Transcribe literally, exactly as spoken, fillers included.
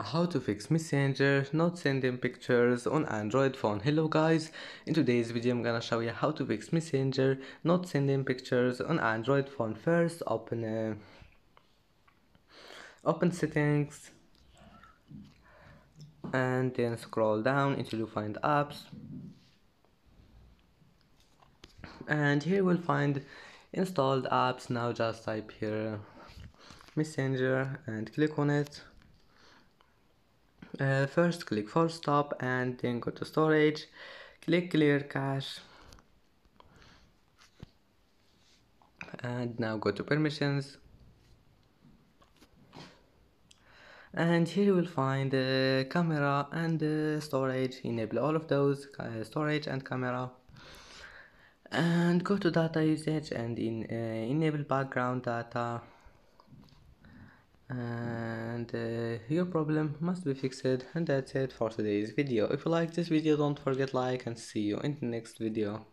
How to fix Messenger, not sending pictures on Android phone. Hello guys, in today's video I'm gonna show you how to fix Messenger, not sending pictures on Android phone. First open uh, open settings and then scroll down until you find apps, and here you will find installed apps. Now just type here Messenger and click on it. Uh, first click full stop and then go to storage, click clear cache, and now go to permissions, and here you will find uh, camera and uh, storage. Enable all of those, uh, storage and camera, and go to data usage and in, uh, enable background data, and uh, your problem must be fixed. And that's it for today's video. If you like this video, don't forget like, and see you in the next video.